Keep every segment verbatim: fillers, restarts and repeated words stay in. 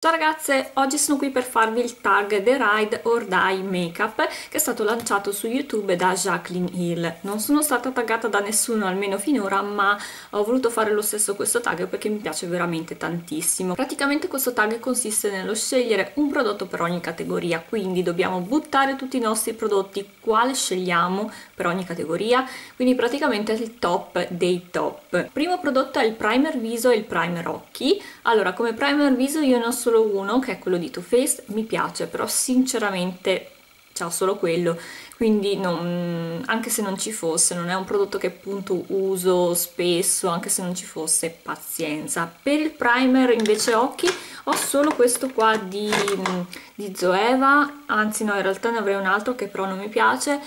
Ciao ragazze, oggi sono qui per farvi il tag The Ride or Die Makeup che è stato lanciato su YouTube da Jaclyn Hill. Non sono stata taggata da nessuno, almeno finora, ma ho voluto fare lo stesso questo tag perché mi piace veramente tantissimo. Praticamente questo tag consiste nello scegliere un prodotto per ogni categoria, quindi dobbiamo buttare tutti i nostri prodotti, quale scegliamo per ogni categoria, quindi praticamente è il top dei top. Il primo prodotto è il primer viso e il primer occhi. Allora, come primer viso io ne ho solo uno, che è quello di Too Faced, mi piace, però sinceramente c'ho solo quello, quindi non, anche se non ci fosse, non è un prodotto che appunto uso spesso, anche se non ci fosse, pazienza. Per il primer invece occhi ho solo questo qua di, di Zoeva, anzi no, in realtà ne avrei un altro che però non mi piace,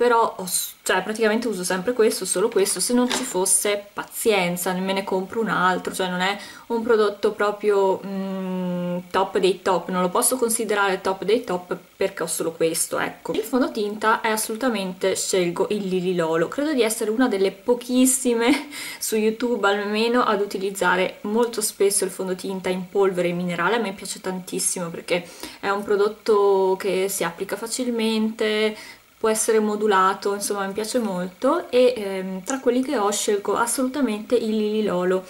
però ho, cioè, praticamente uso sempre questo, solo questo, se non ci fosse pazienza, me ne compro un altro, cioè non è un prodotto proprio mm, top dei top, non lo posso considerare top dei top perché ho solo questo, ecco. Il fondotinta è assolutamente, scelgo il Lily Lolo, credo di essere una delle pochissime su YouTube almeno ad utilizzare molto spesso il fondotinta in polvere e minerale, a me piace tantissimo perché è un prodotto che si applica facilmente, può essere modulato, insomma mi piace molto e ehm, tra quelli che ho scelgo assolutamente il Lily Lolo,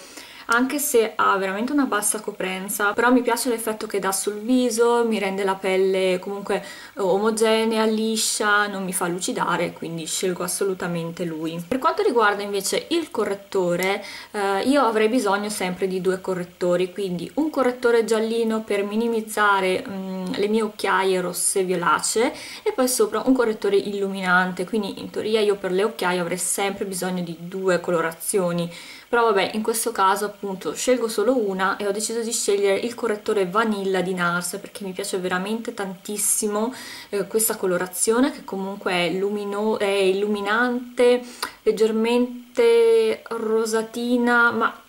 anche se ha veramente una bassa coprenza, però mi piace l'effetto che dà sul viso, mi rende la pelle comunque omogenea, liscia, non mi fa lucidare, quindi scelgo assolutamente lui. Per quanto riguarda invece il correttore, eh, io avrei bisogno sempre di due correttori, quindi un correttore giallino per minimizzare mh, le mie occhiaie rosse violacee e poi sopra un correttore illuminante, quindi in teoria io per le occhiaie avrei sempre bisogno di due colorazioni, però vabbè, in questo caso appunto scelgo solo una e ho deciso di scegliere il correttore vanilla di Nars perché mi piace veramente tantissimo eh, questa colorazione che comunque è, lumino è illuminante, leggermente rosatina, ma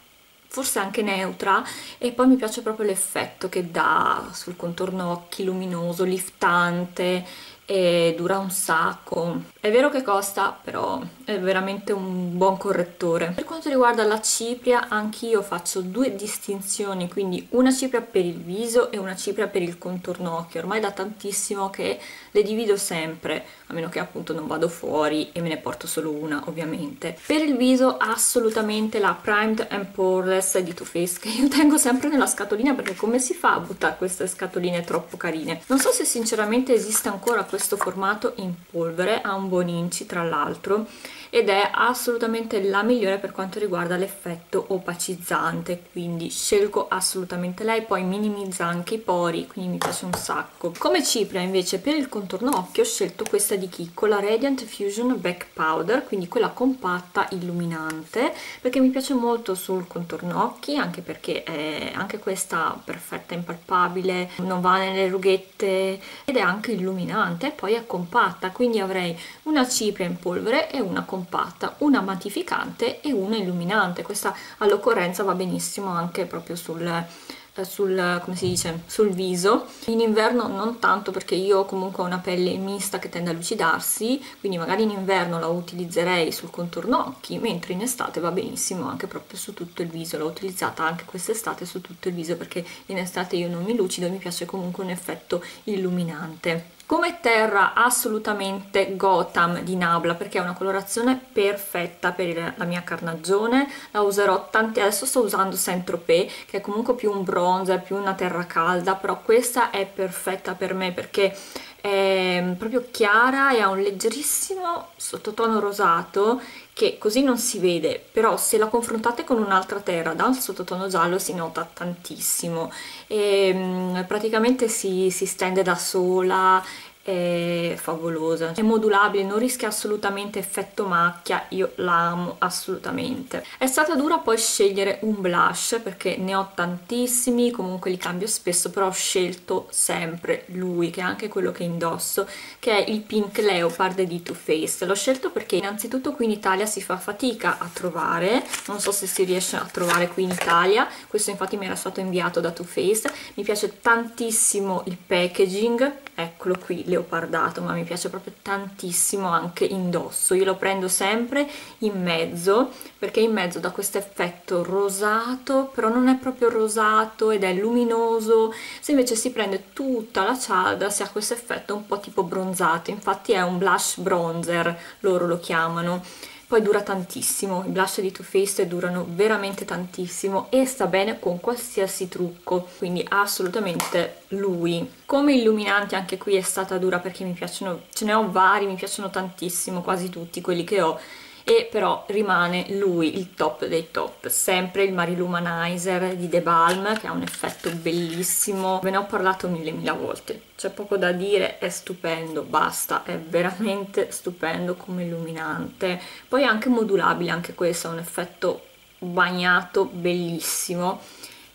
forse anche neutra, e poi mi piace proprio l'effetto che dà sul contorno occhi, luminoso, liftante, e dura un sacco. È vero che costa, però è veramente un buon correttore. Per quanto riguarda la cipria, anch'io faccio due distinzioni, quindi una cipria per il viso e una cipria per il contorno occhi. Ormai da tantissimo che le divido sempre, a meno che appunto non vado fuori e me ne porto solo una, ovviamente. Per il viso assolutamente la Primed and Poreless di Too Faced, che io tengo sempre nella scatolina perché come si fa a buttare queste scatoline troppo carine? Non so se sinceramente esiste ancora questo Questo formato in polvere, ha un buon inci tra l'altro ed è assolutamente la migliore per quanto riguarda l'effetto opacizzante, quindi scelgo assolutamente lei, poi minimizza anche i pori, quindi mi piace un sacco. Come cipria invece per il contorno occhio ho scelto questa di Kiko, la Radiant Fusion Back Powder, quindi quella compatta illuminante, perché mi piace molto sul contorno occhi, anche perché è anche questa perfetta, impalpabile, non va nelle rughette ed è anche illuminante, e poi è compatta, quindi avrei una cipria in polvere e una compatta, una mattificante e una illuminante. Questa all'occorrenza va benissimo anche proprio sul, sul, come si dice, sul viso. In inverno non tanto, perché io comunque ho una pelle mista che tende a lucidarsi, quindi magari in inverno la utilizzerei sul contorno occhi, mentre in estate va benissimo anche proprio su tutto il viso. L'ho utilizzata anche quest'estate su tutto il viso perché in estate io non mi lucido e mi piace comunque un effetto illuminante. Come terra assolutamente Gotham di Nabla, perché è una colorazione perfetta per la mia carnagione, la userò tanti, adesso sto usando Saint Tropez che è comunque più un bronzo, è più una terra calda, però questa è perfetta per me perché è proprio chiara e ha un leggerissimo sottotono rosato che così non si vede, però se la confrontate con un'altra terra dal sottotono giallo si nota tantissimo e praticamente si, si stende da sola, è favolosa, è modulabile, non rischia assolutamente effetto macchia, io la amo assolutamente. È stata dura poi scegliere un blush perché ne ho tantissimi, comunque li cambio spesso, però ho scelto sempre lui, che è anche quello che indosso, che è il Pink Leopard di Too Faced. L'ho scelto perché innanzitutto qui in Italia si fa fatica a trovare, non so se si riesce a trovare qui in Italia, questo infatti mi era stato inviato da Too Faced, mi piace tantissimo il packaging, è eccolo qui, leopardato, ma mi piace proprio tantissimo anche indosso. Io lo prendo sempre in mezzo perché in mezzo dà questo effetto rosato, però non è proprio rosato ed è luminoso. Se invece si prende tutta la cialda si ha questo effetto un po' tipo bronzato, infatti è un blush bronzer, loro lo chiamano. Poi dura tantissimo, i blush di Too Faced durano veramente tantissimo e sta bene con qualsiasi trucco, quindi assolutamente lui. Come illuminante anche qui è stata dura perché mi piacciono, ce ne ho vari, mi piacciono tantissimo quasi tutti quelli che ho, e però rimane lui il top dei top, sempre il Mariluminizer di The Balm, che ha un effetto bellissimo, ve ne ho parlato mille mila volte, c'è poco da dire, è stupendo, basta, è veramente stupendo come illuminante. Poi è anche modulabile, anche questo ha un effetto bagnato bellissimo.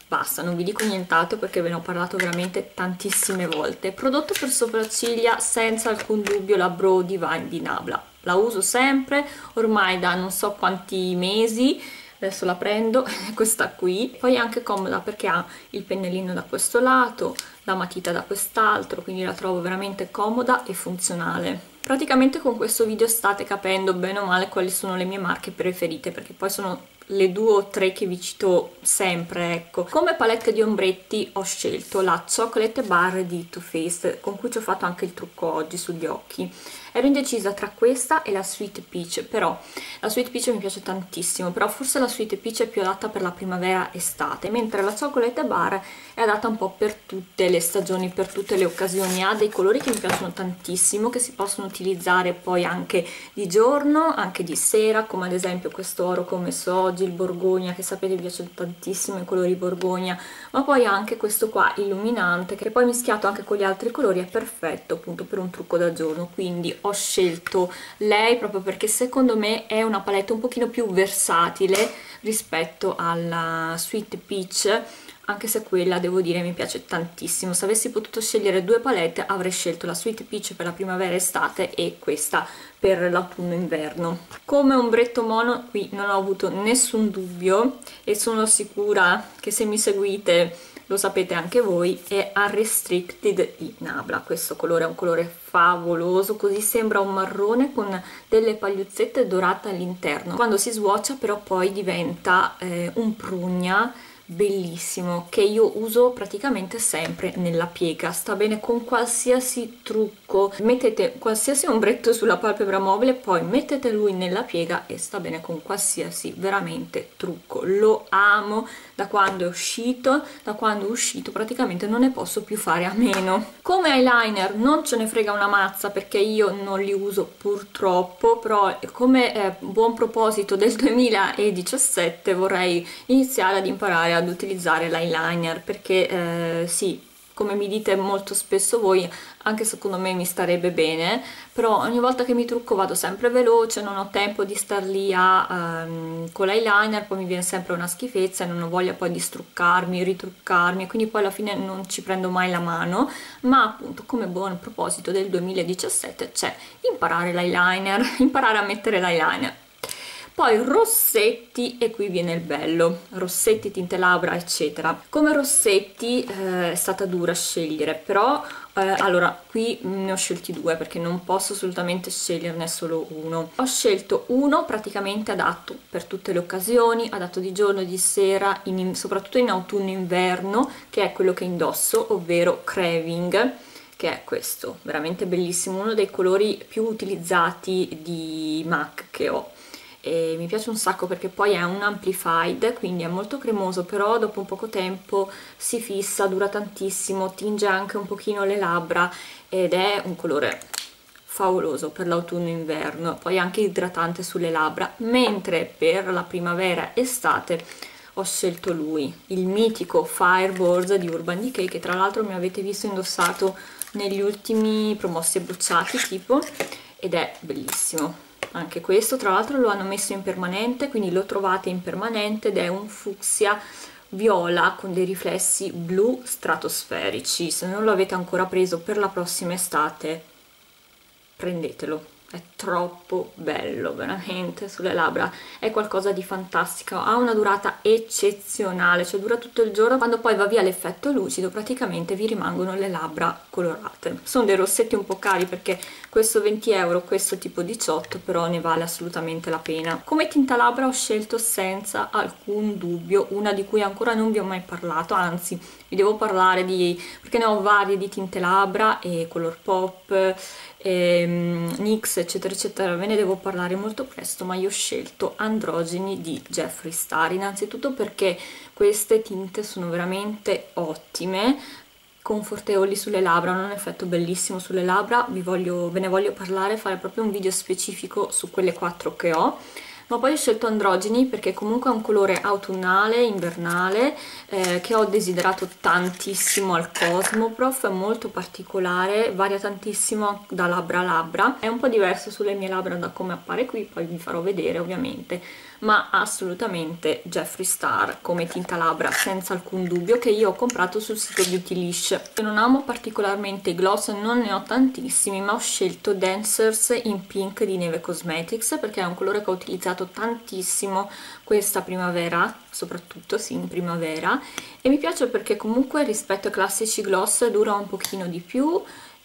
Basta, non vi dico nient'altro perché ve ne ho parlato veramente tantissime volte. Prodotto per sopracciglia, senza alcun dubbio la Brow Divine di Nabla. La uso sempre, ormai da non so quanti mesi, adesso la prendo, questa qui. Poi è anche comoda perché ha il pennellino da questo lato, la matita da quest'altro, quindi la trovo veramente comoda e funzionale. Praticamente con questo video state capendo bene o male quali sono le mie marche preferite, perché poi sono le due o tre che vi cito sempre, ecco. Come palette di ombretti ho scelto la Chocolate Bar di Too Faced, con cui ci ho fatto anche il trucco oggi sugli occhi. Ero indecisa tra questa e la Sweet Peach, però la Sweet Peach mi piace tantissimo, però forse la Sweet Peach è più adatta per la primavera estate, mentre la Chocolate Bar è adatta un po' per tutte le stagioni, per tutte le occasioni. Ha dei colori che mi piacciono tantissimo, che si possono utilizzare poi anche di giorno, anche di sera, come ad esempio questo oro che ho messo oggi, il borgogna, che sapete mi piacciono tantissimo i colori borgogna, ma poi anche questo qua illuminante, che poi mischiato anche con gli altri colori è perfetto appunto per un trucco da giorno. Quindi ho scelto lei proprio perché secondo me è una palette un pochino più versatile rispetto alla Sweet Peach, anche se quella devo dire mi piace tantissimo. Se avessi potuto scegliere due palette avrei scelto la Sweet Peach per la primavera estate e questa per l'autunno inverno. Come ombretto mono qui non ho avuto nessun dubbio e sono sicura che se mi seguite lo sapete anche voi, è Unrestricted di Nabla. Questo colore è un colore favoloso, così sembra un marrone con delle pagliuzzette dorate all'interno, quando si swatcha però poi diventa eh, un prugna bellissimo, che io uso praticamente sempre nella piega. Sta bene con qualsiasi trucco, mettete qualsiasi ombretto sulla palpebra mobile, poi mettete lui nella piega e sta bene con qualsiasi veramente trucco. Lo amo da quando è uscito, da quando è uscito praticamente non ne posso più fare a meno. Come eyeliner non ce ne frega una mazza perché io non li uso purtroppo, però come eh, buon proposito del duemiladiciassette vorrei iniziare ad imparare ad utilizzare l'eyeliner, perché eh, sì, come mi dite molto spesso voi, anche secondo me mi starebbe bene, però ogni volta che mi trucco vado sempre veloce, non ho tempo di star lì a, um, con l'eyeliner, poi mi viene sempre una schifezza e non ho voglia poi di struccarmi, ritruccarmi, quindi poi alla fine non ci prendo mai la mano. Ma appunto come buon proposito del duemiladiciassette c'è imparare l'eyeliner, imparare a mettere l'eyeliner. Poi rossetti, e qui viene il bello, rossetti, tinte labbra eccetera. Come rossetti eh, è stata dura scegliere, però eh, allora qui ne ho scelti due perché non posso assolutamente sceglierne solo uno. Ho scelto uno praticamente adatto per tutte le occasioni, adatto di giorno, di sera, in, soprattutto in autunno inverno, che è quello che indosso, ovvero Craving, che è questo, veramente bellissimo, uno dei colori più utilizzati di MAC che ho. E mi piace un sacco perché poi è un amplified, quindi è molto cremoso, però dopo un poco tempo si fissa, dura tantissimo, tinge anche un pochino le labbra ed è un colore favoloso per l'autunno inverno, poi anche idratante sulle labbra. Mentre per la primavera estate ho scelto lui, il mitico Firebird di Urban Decay, che tra l'altro mi avete visto indossato negli ultimi promossi e bruciati tipo, ed è bellissimo. Anche questo tra l'altro lo hanno messo in permanente, quindi lo trovate in permanente, ed è un fucsia viola con dei riflessi blu stratosferici. Se non lo avete ancora preso per la prossima estate, prendetelo, è troppo bello, veramente, sulle labbra è qualcosa di fantastico, ha una durata eccezionale, cioè dura tutto il giorno, quando poi va via l'effetto lucido praticamente vi rimangono le labbra colorate. Sono dei rossetti un po' cari perché questo venti euro, questo tipo diciotto, però ne vale assolutamente la pena. Come tinta labbra ho scelto senza alcun dubbio una di cui ancora non vi ho mai parlato, anzi vi devo parlare di, perché ne ho varie di tinte labbra e color pop, ehm, nyx eccetera eccetera, ve ne devo parlare molto presto, ma io ho scelto Androgeni di Jeffree Star, innanzitutto perché queste tinte sono veramente ottime, confortevoli sulle labbra, hanno un effetto bellissimo sulle labbra, vi voglio, ve ne voglio parlare, fare proprio un video specifico su quelle quattro che ho. Ma poi ho scelto Androgeni perché comunque è un colore autunnale, invernale, eh, che ho desiderato tantissimo al Cosmoprof, è molto particolare, varia tantissimo da labbra a labbra, è un po' diverso sulle mie labbra da come appare qui, poi vi farò vedere ovviamente, ma assolutamente Jeffree Star come tinta labbra senza alcun dubbio, che io ho comprato sul sito BeautyLish. Io non amo particolarmente i gloss, non ne ho tantissimi, ma ho scelto Dancers in Pink di Neve Cosmetics perché è un colore che ho utilizzato tantissimo questa primavera, soprattutto sì in primavera, e mi piace perché comunque rispetto ai classici gloss dura un pochino di più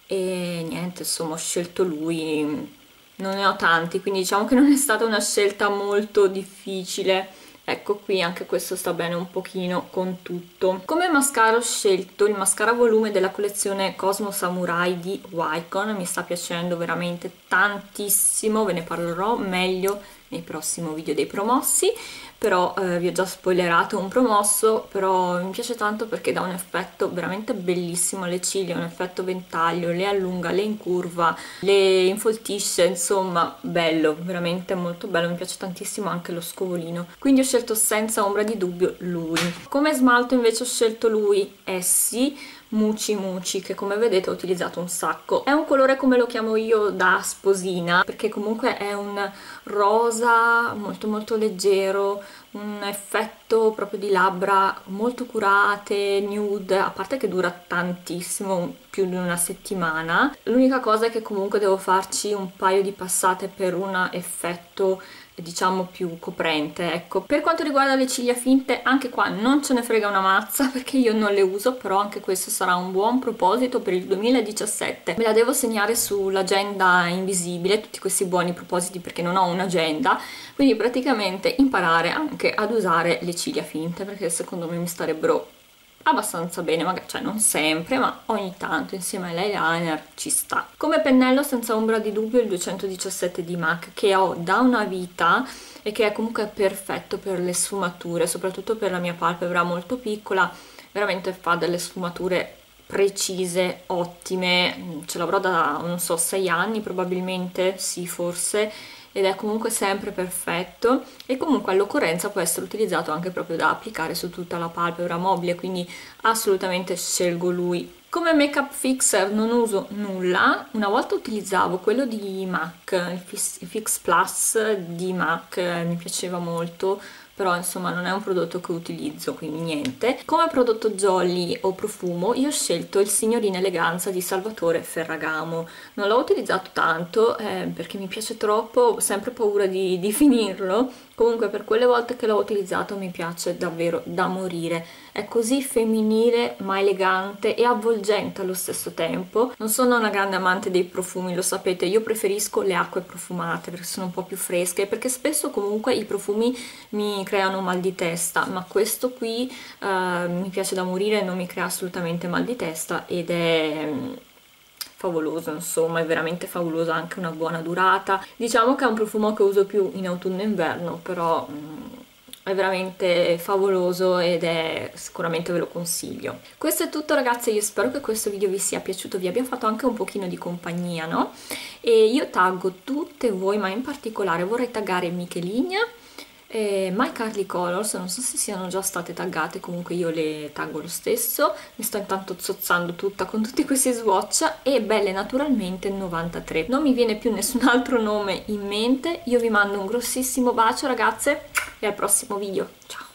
e niente, insomma ho scelto lui. Non ne ho tanti, quindi diciamo che non è stata una scelta molto difficile. Ecco qui, anche questo sta bene un pochino con tutto. Come mascara ho scelto il mascara volume della collezione Cosmo Samurai di Wycon, mi sta piacendo veramente tantissimo, ve ne parlerò meglio nel prossimo video dei promossi, però eh, vi ho già spoilerato un promosso, però mi piace tanto perché dà un effetto veramente bellissimo alle ciglia, un effetto ventaglio, le allunga, le incurva, le infoltisce, insomma bello, veramente molto bello, mi piace tantissimo anche lo scovolino, quindi ho scelto senza ombra di dubbio lui. Come smalto invece ho scelto lui, Essie Muci Muci, che come vedete ho utilizzato un sacco, è un colore come lo chiamo io da sposina, perché comunque è un rosa molto molto leggero, un effetto proprio di labbra molto curate, nude, a parte che dura tantissimo, più di una settimana. L'unica cosa è che comunque devo farci un paio di passate per un effetto diciamo più coprente, ecco. Per quanto riguarda le ciglia finte, anche qua non ce ne frega una mazza perché io non le uso, però anche questo sarà un buon proposito per il duemiladiciassette, me la devo segnare sull'agenda invisibile, tutti questi buoni propositi, perché non ho un'agenda, quindi praticamente imparare anche ad usare le ciglia finte, perché secondo me mi starebbero abbastanza bene, magari, cioè non sempre, ma ogni tanto insieme all'eyeliner ci sta. Come pennello senza ombra di dubbio il duecentodiciassette di MAC, che ho da una vita e che è comunque perfetto per le sfumature, soprattutto per la mia palpebra molto piccola, veramente fa delle sfumature precise, ottime, ce l'avrò da non so sei anni probabilmente, sì forse, ed è comunque sempre perfetto e comunque all'occorrenza può essere utilizzato anche proprio da applicare su tutta la palpebra mobile, quindi assolutamente scelgo lui. Come makeup fixer non uso nulla, una volta utilizzavo quello di MAC, il Fix Plus di MAC, mi piaceva molto, però insomma non è un prodotto che utilizzo, quindi niente. Come prodotto jolly o profumo io ho scelto il Signorina Eleganza di Salvatore Ferragamo, non l'ho utilizzato tanto eh, perché mi piace troppo, ho sempre paura di, di finirlo, comunque per quelle volte che l'ho utilizzato mi piace davvero da morire, è così femminile ma elegante e avvolgente allo stesso tempo. Non sono una grande amante dei profumi, lo sapete, io preferisco le acque profumate perché sono un po' più fresche, perché spesso comunque i profumi mi creano mal di testa, ma questo qui eh, mi piace da morire, non mi crea assolutamente mal di testa ed è mm, favoloso, insomma è veramente favoloso, anche una buona durata. Diciamo che è un profumo che uso più in autunno e inverno, però mm, è veramente favoloso ed è sicuramente, ve lo consiglio. Questo è tutto ragazze, io spero che questo video vi sia piaciuto, vi abbia fatto anche un pochino di compagnia, no? E io taggo tutte voi, ma in particolare vorrei taggare Mikeligna, Mycurlycolours, non so se siano già state taggate, comunque io le taggo lo stesso. Mi sto intanto zozzando tutta con tutti questi swatch, e Belle Naturalmente novantatré. Non mi viene più nessun altro nome in mente, io vi mando un grossissimo bacio ragazze e al prossimo video, ciao!